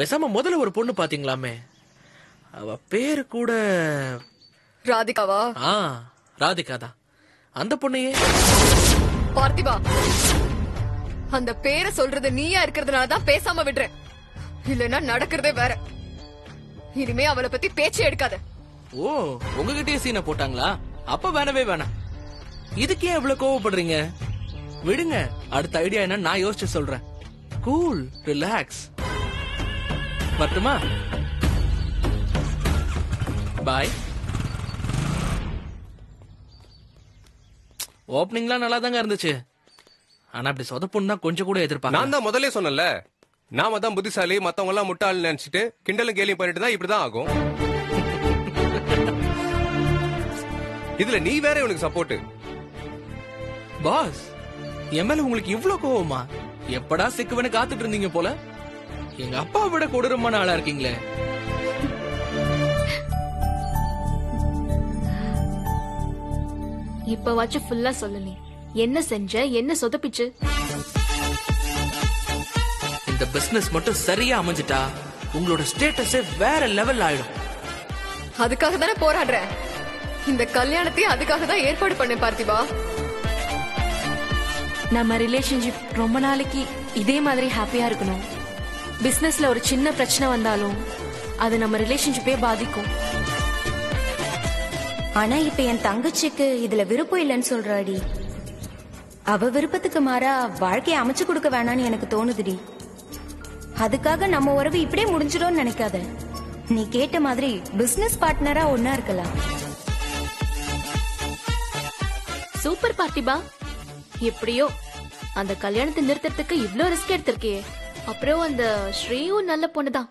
பேசாம முதல்ல ஒரு பொண்ணு பாத்தீங்களாமே, அவ பேரு கூட ராதிகாவா? ஆ ராதிகாதான். அந்த பொண்ணையே பார்த்திபா, அந்த பேரை சொல்றது நீயா இருக்கிறதுனால தான் பேசாம விடுறேன், இல்லனா நடக்கிறதே வேற. இனிமே அவளை பத்தி பேச்சே எடுக்காத. ஓ, உங்ககிட்டயே சீனை போட்டாங்களா? அப்ப வேணவே வேணாம். இதுக்கு ஏன் இவ்வளவு கோவப்படுறீங்க? விடுங்க, அடுத்த ஐடியா என்ன நான் யோசிச்சு சொல்றேன். Cool, relax. பட்டுமா? பாய். ஓப்பனிங்லாம் நல்லா தாங்க இருந்துச்சு, ஆனா அப்படி சொதப்புன்னு தான் கொஞ்சம் கூட எதிர்பார்க்க. நான் தான் முதல்ல சொன்னல, நாம தான் புத்திசாலி, மத்தவங்க எல்லாம் முட்டாள் நினைச்சிட்டு கிண்டலும் கேலியும் பண்ணிட்டு தான் இப்படிதான் ஆகும். இதுல நீ வேற இவனுக்கு சப்போர்ட். பாஸ், எம்எல் உங்களுக்கு இவ்வளவு கோவமா? எப்படா சிக்குவனு காத்துட்டு இருந்தீங்க போல. எங்க அப்பா விட கொடூரமான ஆளா இருக்கீங்களே. இப்ப வாச்சு ஃபுல்லா சொல்லு, என்ன செஞ்ச, என்ன சொதப்பிச்சு? இந்த பிசினஸ் மட்டும் சரியா அமைஞ்சிட்டா உங்களோட ஸ்டேட்டஸே வேற லெவல் ஆயிடும். அதுக்காக தானே போராடுறேன். இந்த கல்யாணத்தை அதுக்காக தான் ஏற்பாடு பண்ண. பார்த்திபா, நம்ம ரிலேஷன்ஷிப் ரொம்ப நாளைக்கு இதே மாதிரி ஹாப்பியா இருக்கணும். பிசினஸ்ல ஒரு சின்ன பிரச்சனை வந்தாலும் அது நம்ம ரிலேஷன்ஷிப்பே பாதிக்கும். ஆனா இப்ப என் தங்கச்சிக்கு இதுல விருப்பம் இல்லைன்னு சொல்றாடி. அவ விருப்பத்துக்கு மாறா வாழ்க்கையை அமைச்சு கொடுக்க வேணான்னு எனக்கு தோணுதுடி. அதுக்காக நம்ம உறவு இப்படியே முடிஞ்சிடும் நினைக்காத. நீ கேட்ட மாதிரி பிசினஸ் பார்ட்னரா ஒன்னா இருக்கலாம். சூப்பர் பார்த்திபா, எப்படியோ அந்த கல்யாணத்தை நிறுத்தறதுக்கு இவ்ளோ ரிஸ்க் எடுத்திருக்கியே. அப்புறம் அந்த ஸ்ரீயும் நல்ல பொண்ணுதான்,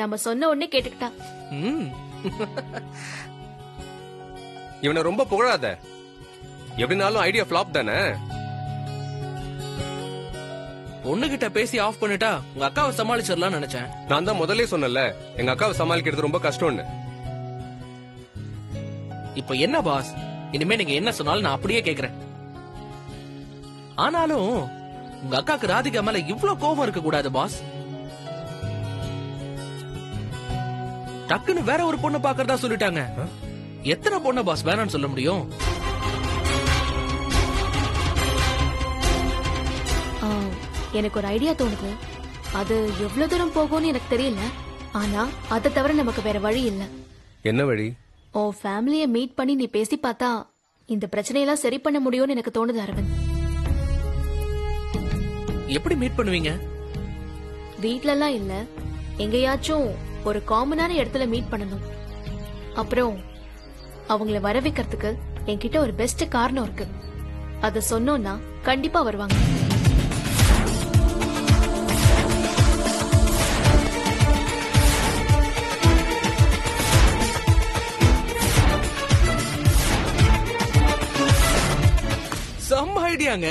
நம்ம சொன்ன உடனே கேட்டுக்கிட்டா. இவனை ரொம்ப புகழாத, எப்படினாலும் ஐடியா ஃபிளாப் தானே. ஒண்ணுகிட்ட பேசி ஆஃப் பண்ணிட்டா உங்க அக்காவை சமாளிச்சிடலாம் நினைச்சேன். நான் தான் முதல்ல சொன்னல, எங்க அக்காவை சமாளிக்கிறது ரொம்ப கஷ்டம்னு. இப்போ என்ன பாஸ், இனிமே நீங்க என்ன சொன்னாலும் நான் அப்படியே கேக்குறேன். ஆனாலும் உங்க அக்காக்கு ராதிகா மேல இவ்வளவு கோபம் இருக்க கூடாது பாஸ். டக்குன்னு வேற ஒரு பொண்ணு பாக்குறதா சொல்லிட்டாங்க. எத்தனை பொண்ணு பாஸ் வேணான்னு சொல்ல முடியும்? எனக்கு ஒரு ஐடியா தோணுது, அது எவ்வளவு தூரம் போகும்னு எனக்கு தெரியல, ஆனா அதை தவிர நமக்கு வேற வழி இல்ல. என்ன வழி? ஓ ஃபேமிலியை மீட் பண்ணி நீ பேசி பார்த்தா இந்த பிரச்சனையெல்லாம் சரி பண்ண முடியும்னு எனக்கு தோணுது அரவிந்த். எப்படி மீட் பண்ணுவீங்க? வீட்ல எல்லாம் இல்ல, எங்கயாச்சும் ஒரு காமனான இடத்துல மீட் பண்ணணும். அப்புறம் அவங்கள வரவேற்கிறதுக்கு என்கிட்ட ஒரு பெஸ்ட் காரணம் இருக்கு, அத சொன்னோம்னா கண்டிப்பா வருவாங்க. செம்ம ஐடியாங்க,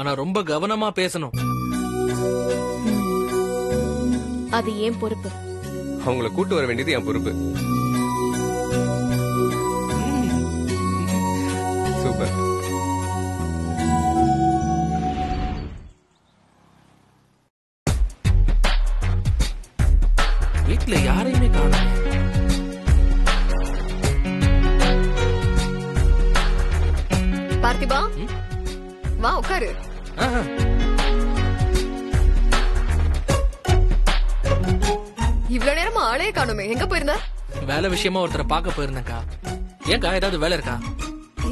ஆனா ரொம்ப கவனமா பேசணும். அது ஏன் பொறுப்பு, அவங்கள கூட்டு வர வேண்டியது என் பொறுப்பு. சூப்பர். வீட்டுல யாரையுமே காணோம். பார்த்திபா வா உட்காரு. இவ்வளவு நேரமா ஆளே காணுமே, எங்க போயிருந்த? வேலை விஷயமா ஒருத்தரை பாக்க போயிருந்தேன்க்கா. ஏன்க்கா, ஏதாவது வேலை இருக்கா?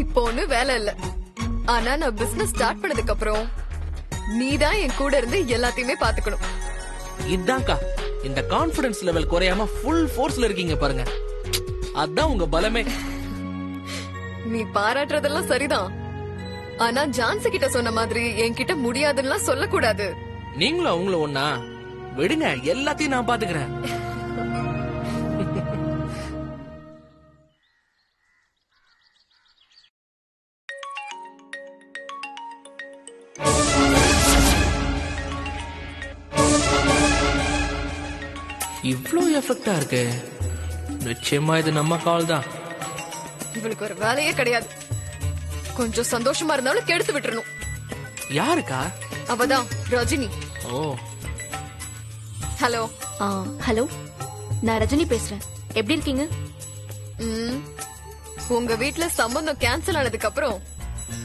இப்போ ஒண்ணு வேலை இல்ல, ஆனா நான் பிசினஸ் ஸ்டார்ட் பண்ணதுக்கு அப்புறம் நீதான் என் கூட இருந்து எல்லாத்தையுமே பாத்துக்கணும். இதான்க்கா, இந்த கான்பிடன்ஸ் லெவல் குறையாம ஃபுல் ஃபோர்ஸ்ல இருக்கீங்க பாருங்க, அதான் உங்க பலமே. நீ பாராட்டுறதெல்லாம் சரிதான், ஆனா ஜான்சி கிட்ட சொன்ன மாதிரி என்கிட்ட முடியாதுன்னு சொல்ல கூடாது. நீங்களும் அவங்கள ஒண்ணா விடுங்க, எல்லாத்தையும் நான் பாத்துக்கிறேன். இவ்ளோ எஃபெக்டா இருக்கு, நிச்சயமா இது நம்ம கால் தான். இவளுக்கு ஒரு வேலையே கிடையாது, கொஞ்சம் சந்தோஷமா இருந்தாலும் கெடுத்து விட்டுறணும். யாருக்கா? அவதான் ரஜினி. ஓ, हेलो हेलो ना रजनी பேசுறேன் எப்படி இருக்கீங்க உங்க வீட்ல சம்பந்தம் கேன்சல் ஆனதுக்கு அப்புறம்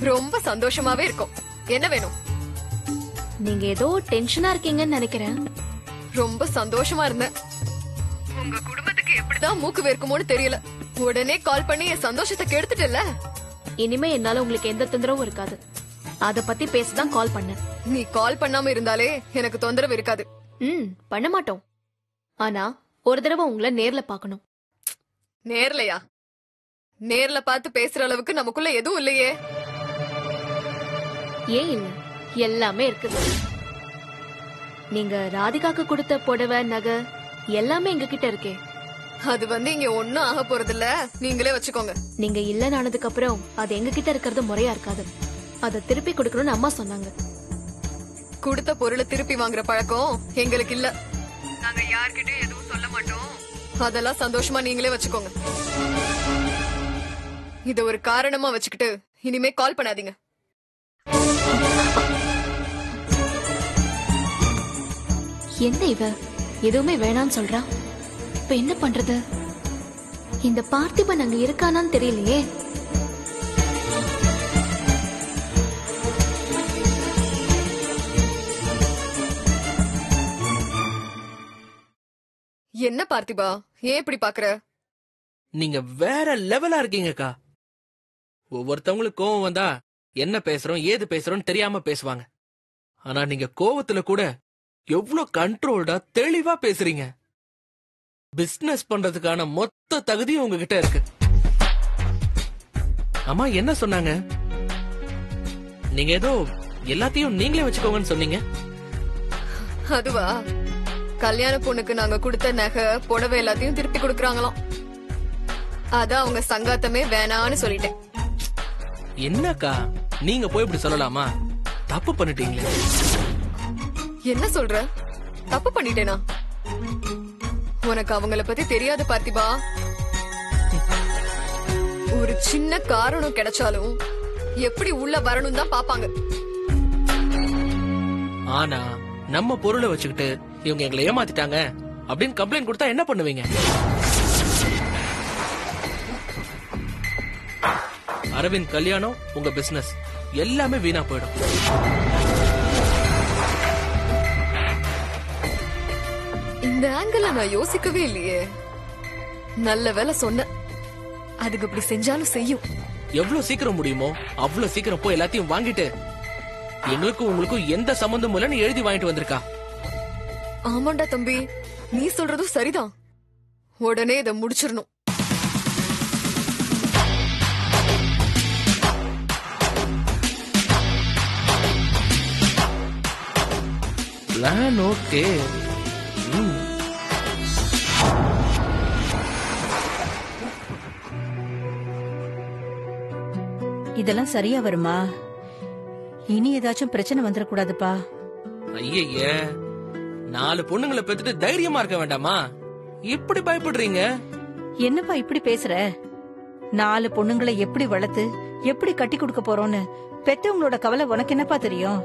ரொம்ப சந்தோஷமாவே இருக்கும் என்ன வேணும் நீங்க ஏதோ டென்ஷனா இருக்கீங்கன்னு நினைக்கிறேன் ரொம்ப சந்தோஷமா இருந்தேன் உங்க குடும்பத்துக்கு எப்படிதான் மூக்கு வேர்க்குமோன்னு தெரியல உடனே கால் பண்ணி என் சந்தோஷத்தை கெடுத்துட்டல இனிமே என்னால உங்களுக்கு எந்த தொந்தரவும் இருக்காது அத பத்தி பேச தான் கால் பண்ணேன் நீ கால் பண்ணாம இருந்தாலே எனக்கு தொந்தரவு இருக்காது பண்ண மாட்டோம் ஆனா ஒரு தடவை உங்களை நேர்ல பார்க்கணும் நேர்லயா நேர்ல பார்த்து பேசுற அளவுக்கு நமக்குள்ள எதுவும் இல்லையே ஏன் இல்ல எல்லாமே இருக்குது நீங்க ராதிகாக்கு கொடுத்த புடவை நகை எல்லாமே எங்க கிட்ட இருக்கே அது வந்து இங்க ஒண்ணும் ஆக போறது இல்ல நீங்களே வச்சுக்கோங்க நீங்க இல்லைனானதுக்கு அப்புறம் அது எங்க கிட்ட இருக்கிறது முறையா இருக்காது அத திருப்பி கொடுக்கணும்னு அம்மா சொன்னாங்க கொடுத்த பொருளை திருப்பி வாங்குற பழக்கம் எங்களுக்கு இல்ல நாங்க யார்கிட்டயும் எதுவும் சொல்ல மாட்டோம் அதெல்லாம் சந்தோஷமா நீங்களே வச்சுக்கோங்க இது ஒரு காரணமா வச்சுக்கிட்டு இனிமே கால் பண்ணாதீங்க என்ன இவ எதுவுமே வேணான்னு சொல்றா இப்ப என்ன பண்றது இந்த பார்த்திபன் அங்க இருக்கானான்னு தெரியலையே என்ன பார்த்திபா ஏன் இப்படி பாக்குற நீங்க வேற லெவலா இருக்கீங்கக்கா ஒவ்வொருத்தவங்களுக்கு கோவம் வந்தா என்ன பேசுறோம் ஏது பேசுறோம்னு தெரியாம பேசுவாங்க ஆனா நீங்க கோவத்துல கூட எவ்வளவு கண்ட்ரோல்டா தெளிவா பேசுறீங்க பிசினஸ் பண்றதுக்கான மொத்த தகுதியும் உங்ககிட்ட இருக்கு அம்மா என்ன சொன்னாங்க நீங்க ஏதோ எல்லாத்தையும் நீங்களே வச்சுக்கோங்கன்னு சொன்னீங்க அதுவா கல்யாண பொண்ணுக்கு நாங்க கொடுத்த நகை புடவை எல்லாத்தையும் திருப்பி கொடுக்கறாங்களாம் அதான் அவங்க சங்காத்தமே வேணான்னு சொல்லிட்டேன் என்னக்கா நீங்க போய் இப்படி சொல்லலாமா தப்பு பண்ணிட்டீங்களே என்ன சொல்ற தப்பு பண்ணிட்டேனா உனக்கு அவங்கள பத்தி தெரியாது பார்த்திபா ஒரு சின்ன காரணம் கிடைச்சாலும் எப்படி உள்ள வரணும் தான் பாப்பாங்க ஆனா நம்ம பொருளை வச்சுக்கிட்டு இவங்க எங்களை ஏமாத்திட்டாங்க அப்படின்னு கம்ப்ளைண்ட் கொடுத்தா என்ன பண்ணுவீங்க அரவிந்த் கல்யாணம் உங்க பிசினஸ் எல்லாமே வீணா போயிடும் இந்த ஆங்கிள் நான் யோசிக்கவே இல்லையே நல்ல வேலை சொன்ன அதுக்கு இப்படி செஞ்சாலும் செய்யும் எவ்வளவு சீக்கிரம் முடியுமோ அவ்வளவு சீக்கிரம் போய் எல்லாத்தையும் வாங்கிட்டு எங்களுக்கும் உங்களுக்கும் எந்த சம்பந்தமும் இல்லைன்னு எழுதி வாங்கிட்டு வந்திருக்கா ஆமாண்டா தம்பி நீ சொல்றதும் சரிதான் உடனே இதை முடிச்சிடணும் பிளான் ஓகே இதெல்லாம் சரியா வருமா இனி ஏதாச்சும் பிரச்சனை வந்துடக்கூடாதுப்பா ஐயே நாலு பொண்ணுங்களை பெத்துட்டு தைரியமா இருக்க வேண்டாமா இப்படி பயப்படுறீங்க என்னப்பா இப்படி பேசுற நாலு பொண்ணுங்களை எப்படி வளர்த்து எப்படி கட்டி கொடுக்க போறோம்னு பெத்தவங்களோட கவலை உனக்கு என்னப்பா தெரியும்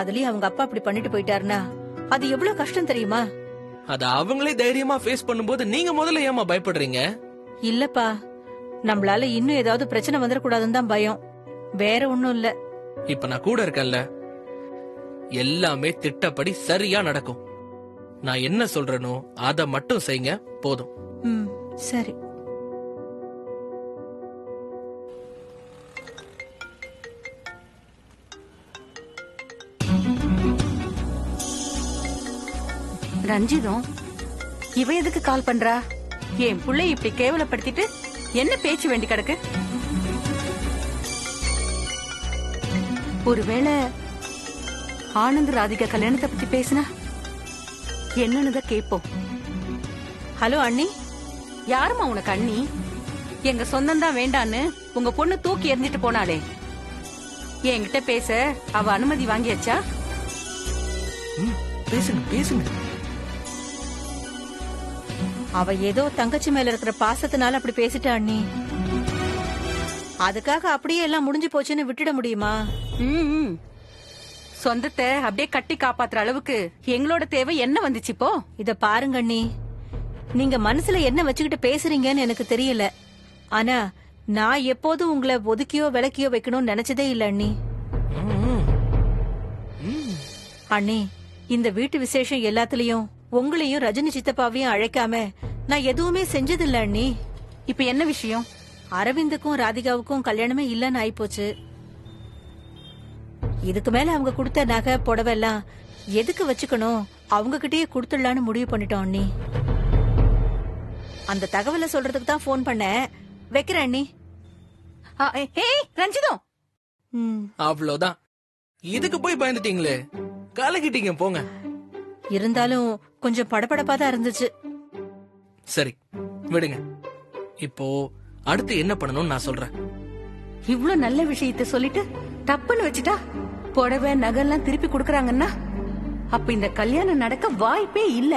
அதுலயும் அவங்க அப்பா அப்படி பண்ணிட்டு போயிட்டாருன்னா அது எவ்வளவு கஷ்டம் தெரியுமா அது அவங்களே தைரியமா ஃபேஸ் பண்ணும்போது நீங்க முதல்ல ஏமா பயப்படுறீங்க இல்லப்பா நம்மளால இன்னும் ஏதாவது பிரச்சனை வந்துடக்கூடாதுன்னு தான் பயம் வேற ஒண்ணும் இல்ல இப்ப நான் கூட இருக்கேன்ல எல்லாமே திட்டப்படி சரியா நடக்கும் நான் என்ன சொல்றேனோ அத மட்டும் செய்யுங்க போதும் சரி ரஞ்சிதம் இவ எதுக்கு கால் பண்றா என் புள்ளை இப்படி கேவலப்படுத்திட்டு என்ன பேச்சு வேண்டி கிடக்கு ஒருவேளை ஆனந்த் ராதிகா கல்யாணத்தை பத்தி பேசினா என்னன்னு கேட்போம் ஹலோ அண்ணி யாருமா உனக்கு அண்ணி எங்க சொந்தம் தான் வேண்டான்னு உங்க பொண்ணு தூக்கி எறிஞ்சிட்டு போனாலே என்கிட்ட பேச அவ அனுமதி வாங்கியாச்சா பேசுங்க பேசுங்க அவ ஏதோ தங்கச்சி மேல இருக்கிற பாசத்தினால அப்படி பேசிட்டா அண்ணி அதுக்காக அப்படியே எல்லாம் முடிஞ்சு போச்சுன்னு விட்டுட முடியுமா சொந்தத்தை அப்படியே கட்டி காப்பாத்துற அளவுக்கு எங்களோட தேவை என்ன வந்துச்சு இப்போ? இத பாருங்க அண்ணி, நீங்க மனசுல என்ன வச்சுக்கிட்டு பேசுறீங்கன்னு எனக்கு தெரியல. ஆனா நான் எப்போதும் உங்களை ஒதுக்கியோ விளக்கியோ வைக்கணும்னு நினைச்சதே இல்ல அண்ணி. அண்ணி, இந்த வீட்டு விசேஷம் எல்லாத்துலயும் உங்களையும் ரஜினி சித்தப்பாவையும் அழைக்காம நான் எதுவுமே செஞ்சதில்ல அண்ணி. இப்ப என்ன விஷயம்? அரவிந்துக்கும் ராதிகாவுக்கும் கல்யாணமே இல்லன்னு ஆயிப்போச்சு. இதுக்கு மேல அவங்க கொடுத்த நகை புடவை எல்லாம் எதுக்கு வச்சுக்கணும், அவங்க கிட்டயே கொடுத்துடலான்னு முடிவு பண்ணிட்டோம் அண்ணி. அந்த தகவலை சொல்றதுக்கு தான் போன் பண்ண. வைக்கிற அண்ணி. ரஞ்சிதம், அவ்வளவுதான். இதுக்கு போய் பயந்துட்டீங்களே, கலக்கிட்டீங்க போங்க. இருந்தாலும் கொஞ்சம் படபடப்பா தான் இருந்துச்சு. சரி விடுங்க. இப்போ அடுத்து என்ன பண்ணணும்னு நான் சொல்றேன். இவ்வளவு நல்ல விஷயத்தை சொல்லிட்டு தப்புன்னு வச்சுட்டா புடவை நகை எல்லாம் திருப்பி குடுக்கறாங்கன்னா அப்ப இந்த கல்யாணம் நடக்க வாய்ப்பே இல்ல.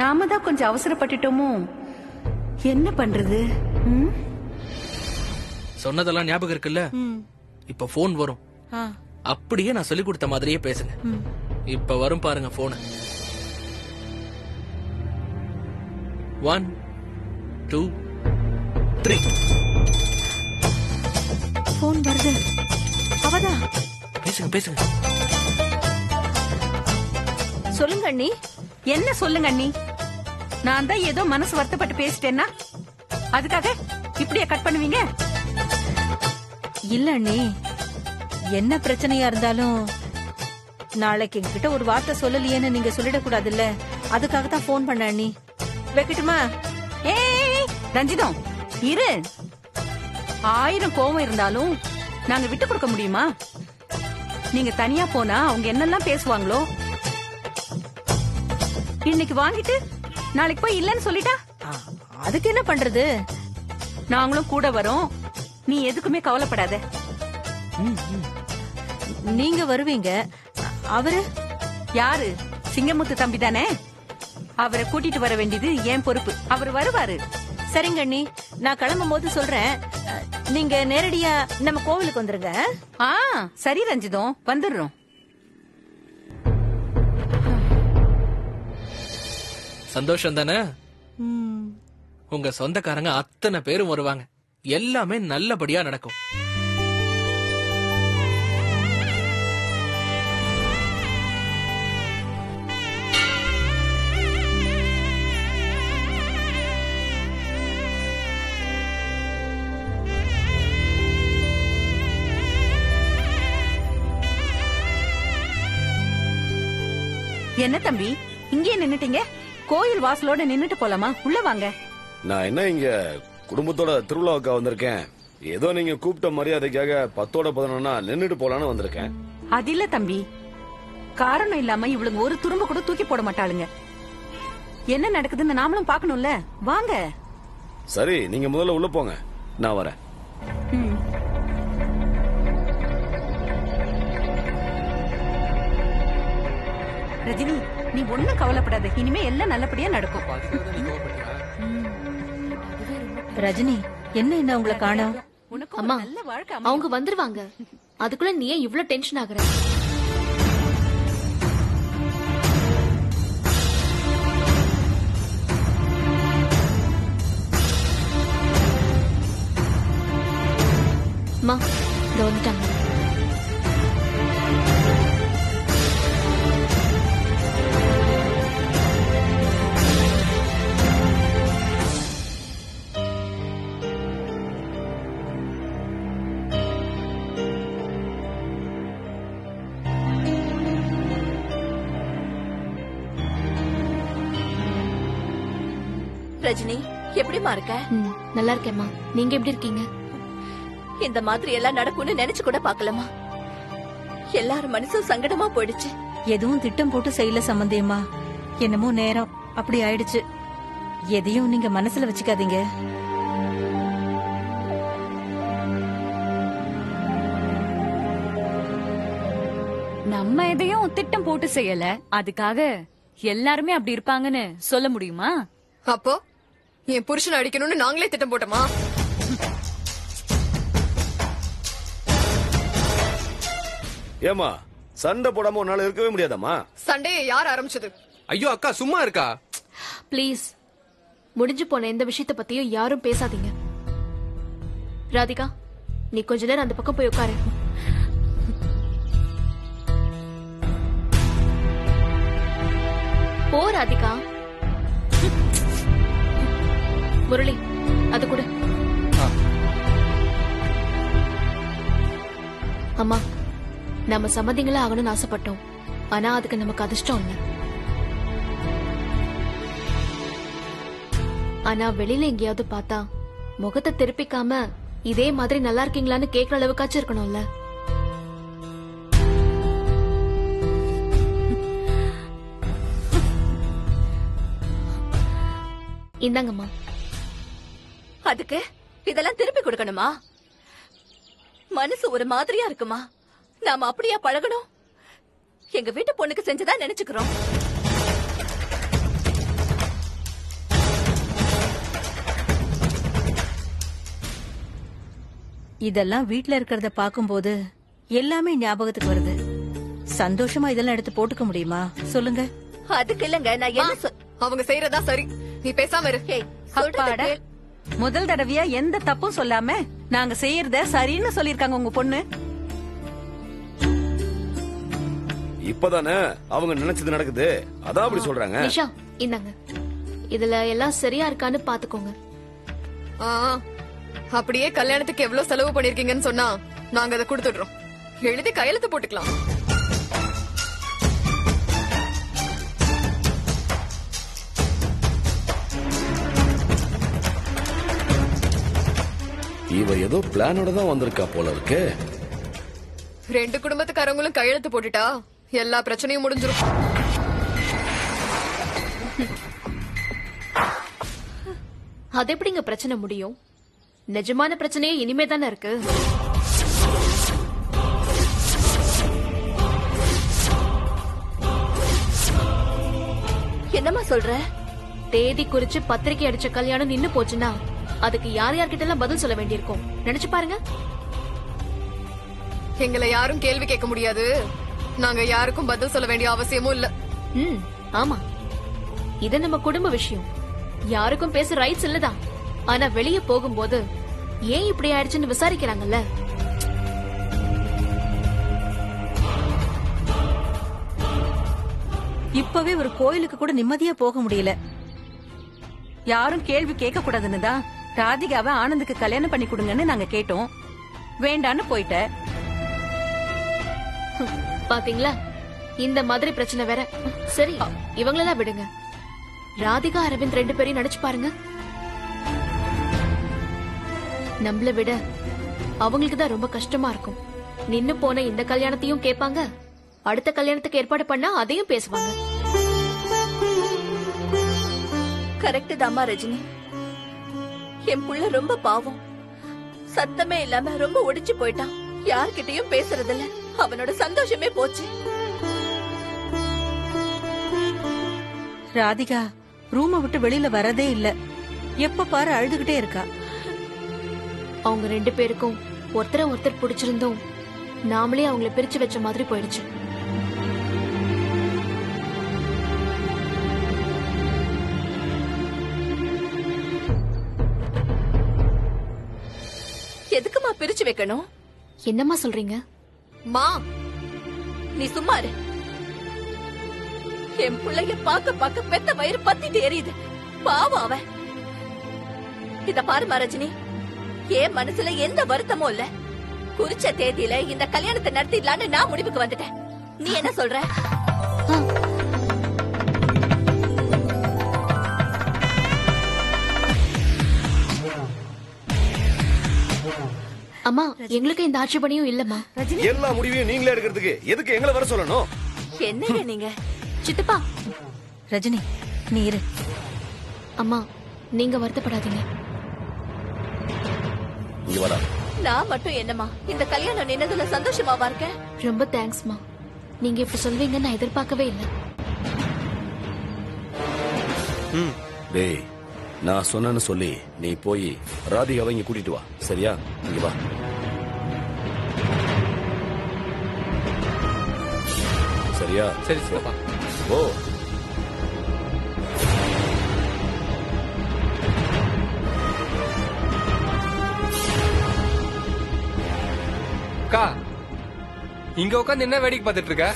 நாம தான் கொஞ்சம் அவசரப்பட்டுட்டோமோ, என்ன பண்றது? சொன்னதெல்லாம் ஞாபகம் இருக்குல்ல? இப்ப போன் வரும், அப்படியே நான் சொல்லி கொடுத்த மாதிரியே பேசுங்க. இப்ப வரும் பாருங்க போன். 1 2 3 போன் வருது. அவதான். பேசுங்க பேசுங்க. சொல்லுங்க அண்ணி, என்ன சொல்லுங்க அண்ணி? நான் தான் ஏதோ மனசு வருத்தப்பட்டு பேசிட்டேன்னா அதுக்காக இப்படியே கட் பண்ணுவீங்க? இல்ல அண்ணி, என்ன பிரச்சனையா இருந்தாலும் நாளைக்கு என்கிட்ட ஒரு வார்த்தை சொல்லலையேன்னு நீங்க சொல்லிடக்கூடாதுல்ல, அதுக்காக தான் போன் பண்ண அண்ணி. வைக்கட்டுமா? ஏய் ரஞ்சிதம் இரு. 1000 கோவம் இருந்தாலும் நாங்க விட்டு கொடுக்க முடியுமா? நீங்க தனியா போனா அவங்க என்னெல்லாம் பேசுவாங்களோ. இன்னைக்கு வாங்கிட்டு நாளைக்கு போய் இல்லன்னு சொல்லிட்டா அதுக்கு என்ன பண்றது? நாங்களும் கூட வரோம், நீ எதுக்குமே கவலைப்படாத. நீங்க வருவீங்க. அவரு யாரு? சிங்கமுத்து தம்பி தானே? அவரை கூட்டிட்டு வர வேண்டியது ஏன் பொறுப்பு. அவர் வருவாரு. சரிங்க அண்ணி, நான் கிளம்பும் போது சொல்றேன். நீங்க நேரடியா நம்ம கோவிலுக்கு வந்துருங்க. சரி ரஞ்சிதம், வந்துடுறோம். சந்தோஷம் தானே? உங்க சொந்தக்காரங்க அத்தனை பேரும் வருவாங்க, எல்லாமே நல்லபடியா நடக்கும். என்ன தம்பி இங்கே நின்னுட்டீங்க? கோயில் வாசலோட நின்னுட்டு போலாமா? உள்ள வாங்க. நான் என்ன இங்க குடும்பத்தோட திருவிழாவுக்கு வந்திருக்கேன். ஏதோ நீங்க கூப்பிட்ட மரியாதைக்காக 10 ஓட 11 நின்னுட்டு போலான்னு வந்திருக்கேன். அது இல்ல தம்பி, காரணம் இல்லாம இவளுங்க ஒரு துரும்ப கூட தூக்கி போட மாட்டாளுங்க. என்ன நடக்குதுன்னு நாமளும் பாக்கணும்ல, வாங்க. சரி நீங்க முதல்ல உள்ள போங்க, நான் வரேன். ரஜினி, நீ ஒண்ணு கவலைப்படாத, இனிமே எல்லாம் நல்லபடியா நடக்கும். ரஜினி, என்ன என்ன உங்களை காணோம்? அம்மா, அவங்க வந்துருவாங்க. அதுக்குள்ள நீ ஏன் இவ்ளோ டென்ஷன் ஆகுற? அம்மா, இத வந்துட்டாங்க. ரஜினி, எப்படிமா இருக்க? நல்லா இருக்கேம்மா, நீங்க எப்படி இருக்கீங்க? இந்த மாதிரி எல்லாம் நடக்கும்னு நினைச்சு கூட பாக்கலமா. எல்லாரும் மனசும் சங்கடமா போயிடுச்சு. எதுவும் திட்டம் போட்டு செய்யல சம்பந்தியம்மா, என்னமோ நேரம் அப்படி ஆயிடுச்சு. எதையும் நீங்க மனசுல வச்சுக்காதீங்க. நம்ம எதையும் திட்டம் போட்டு செய்யல, அதுக்காக எல்லாருமே அப்படி இருப்பாங்கன்னு சொல்ல முடியுமா? அப்போ என் புருஷனை அடிக்கணும்னு நாங்களே திட்டம் போட்டோமா? ஏமா சண்டை போடாம உன்னால இருக்கவே முடியாதம்மா. சண்டையை யார் ஆரம்பிச்சது? ஐயோ அக்கா சும்மா இருக்கா? ப்ளீஸ் முடிஞ்சு போன இந்த விஷயத்தை பத்தியும் யாரும் பேசாதீங்க. ராதிகா நீ கொஞ்ச நேரம் அந்த பக்கம் போய் உட்காரு. போ ராதிகா. முரளி அது கூட. அம்மா நம்ம சம்மதிங்களா ஆகணும்னு ஆசைப்பட்டோம். ஆனா அதுக்கு நமக்கு அதிர்ஷ்டம் இல்ல. ஆனா வெளியில எங்கேயாவது பார்த்தா முகத்தை திருப்பிக்காம இதே மாதிரி நல்லா இருக்கீங்களான்னு கேக்குற அளவுக்காச்சும் இருக்கணும்ல. இந்தாங்கம்மா. அதுக்கு இதெல்லாம் திருப்பி கொடுக்கணுமா? மனசு ஒரு மாதிரியா இருக்குமா? நாம அப்படியா பழகணும்? எங்க வீட்டு பொண்ணுக்கு செஞ்சதா நினைச்சுக்கிறோம். இதெல்லாம் வீட்டுல இருக்கிறத பாக்கும்போது எல்லாமே ஞாபகத்துக்கு வருது. சந்தோஷமா இதெல்லாம் எடுத்து போட்டுக்க முடியுமா சொல்லுங்க? அதுக்கு இல்லங்க, நான் என்ன அவங்க செய்யறதா சரி. நீ பேசாம இரு. முதல் தடவையா எந்த தப்பும் சொல்லாம நாங்க செய்யறத சரின்னு சொல்லிருக்காங்க உங்க பொண்ணு. இப்பதானே அவங்க நினைச்சது நடக்குது, அதான் அப்படி சொல்றாங்க. நிஷா இந்தாங்க, இதுல எல்லாம் சரியா இருக்கான்னு பாத்துக்கோங்க. அப்படியே கல்யாணத்துக்கு எவ்வளவு செலவு பண்ணிருக்கீங்கன்னு சொன்னா நாங்க அதை கொடுத்துடுறோம். எழுதி கையெழுத்து போட்டுக்கலாம். இவ ஏதோ பிளானோட தான் வந்திருக்கா போல இருக்கு. ரெண்டு குடும்பத்துக்காரங்களும் கையெழுத்து போட்டுட்டா எல்லா பிரச்சனையும் முடிஞ்சிரும். அது எப்படிங்க பிரச்சனை முடியும்? நிஜமான பிரச்சனையே இனிமே தானே இருக்கு. என்னமா சொல்ற? தேதி குறிச்சு பத்திரிக்கை அடிச்ச கல்யாணம் நின்னு போச்சுன்னா அதுக்கு யார் யார்கிட்ட எல்லாம் பதில் சொல்ல வேண்டியிருக்கும் நினைச்சு பாருங்க. எங்களை யாரும் கேள்வி கேட்க முடியாது. நாங்க யாருக்கும் பதில் சொல்ல வேண்டிய அவசியமும் இல்ல. ஆமா இது நம்ம குடும்ப விஷயம். யாருக்கும் பேச ரைட்ஸ் இல்லதான். ஆனா வெளியே போகும்போது ஏன் இப்படி ஆயிடுச்சுன்னு விசாரிக்கிறாங்கல்ல. இப்பவே ஒரு கோயிலுக்கு கூட நிம்மதியா போக முடியல. யாரும் கேள்வி கேட்க கூடாதுன்னு தான் ராதிகாவை ஆனந்துக்கு கல்யாணம் பண்ணி கொடுங்கன்னு நாங்க கேட்டோம். வேண்டான்னு போயிட்ட. பாத்தீங்களா இந்த மாதிரி பிரச்சனை வேற. சரி இவங்களெல்லாம் விடுங்க. ராதிகா அரவிந்த் ரெண்டு பேரையும் நினைச்சு பாருங்க. நம்மள விட அவங்களுக்குதான் ரொம்ப கஷ்டமா இருக்கும். நின்னு போன இந்த கல்யாணத்தையும் கேட்பாங்க, அடுத்த கல்யாணத்துக்கு ஏற்பாடு பண்ணா அதையும் பேசுவாங்க. கரெக்ட் தாமா ரஜினி. என் புள்ள ரொம்ப பாவம். சத்தமே இல்லாம ரொம்ப ஒடிச்சு போயிட்டான். யார்கிட்டயும் பேசுறதில்ல. அவனோட சந்தோஷமே போச்சு. ராதிகா ரூமை விட்டு வெளியில வரதே இல்ல. எப்ப பாரு அழுதுகிட்டே இருக்கா. அவங்க ரெண்டு பேருக்கும் ஒருத்தர ஒருத்தர் பிடிச்சிருந்தோம். நாமளே அவங்களை பிரிச்சு வச்ச மாதிரி போயிடுச்சு. எதுக்குமா பிரிச்சு வைக்கணும்? என்னம்மா சொல்றீங்க? மா நீ சும்மா இரு. என் பிள்ளைய பாக்க பாக்க பெத்த வயிறு பத்திட்டு எரியுது. பாவம் அவன். இத பாருமா ரஜினி, என் மனசுல எந்த வருத்தமும் இல்ல. குறிச்ச தேதியில இந்த கல்யாணத்தை நடத்திடலான்னு நான் முடிவுக்கு வந்துட்டேன். நீ என்ன சொல்ற? அம்மா எங்களுக்கு இந்த ஆட்சேபனையும் இல்லம்மா. எல்லா முடிவையும் நீங்களே எடுக்கிறதுக்கு எதுக்கு எங்களை வர சொல்லணும்? என்னங்க நீங்க? சித்தப்பா ரஜினி நீ இரு. அம்மா நீங்க வருத்தப்படாதீங்க. நான் மட்டும் என்னம்மா இந்த கல்யாணம் நின்னதுல சந்தோஷமாவா இருக்க? ரொம்ப தேங்க்ஸ்மா. நீங்க இப்ப சொல்வீங்க நான் எதிர்பார்க்கவே இல்லை. நான் சொன்னேன்னு சொல்லி நீ போய் ராதிகாவை இங்க கூட்டிட்டு வா. சரியா? இங்க வா. சரியா? சரி சிவா. ஓ அக்கா, இங்க உட்காந்து என்ன வேடிக்கை பார்த்துட்டு இருக்க?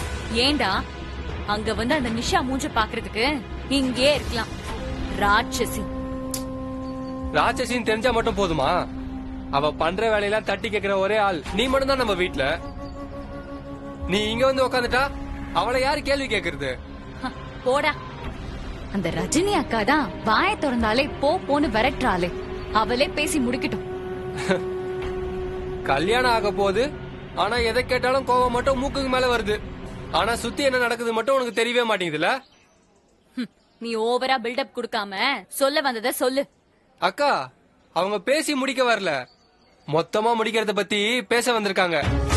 ஏண்டா அங்க வந்து அந்த நிஷா மூஞ்ச பாக்குறதுக்கு இங்கே இருக்கலாம். ராட்சசி ராட்சசின்னு தெரிஞ்சா மட்டும் போதுமா? அவ பண்ற வேலையெல்லாம் தட்டி கேட்கிற ஒரே ஆள் நீ மட்டும் தான் நம்ம வீட்டுல. நீ இங்க வந்து உக்காந்துட்டா அவளை யாரு கேள்வி கேக்குறது? போடா. அந்த ரஜினி அக்கா தான் வாய திறந்தாலே போன்னு விரட்டுறாளே, அவளே பேசி முடிக்கட்டும். கல்யாணம் ஆக போகுது, ஆனா எதை கேட்டாலும் கோவம் மட்டும் மூக்குக்கு மேல வருது. ஆனா சுத்தி என்ன நடக்குது மட்டும் உனக்கு தெரியவே மாட்டேங்குதுல. நீ ஓவரா பில்டப் குடுக்காம சொல்ல வந்தத சொல்லு. அக்கா அவங்க பேசி முடிக்க வரல, மொத்தமா முடிக்கிறத பத்தி பேச வந்திருக்காங்க.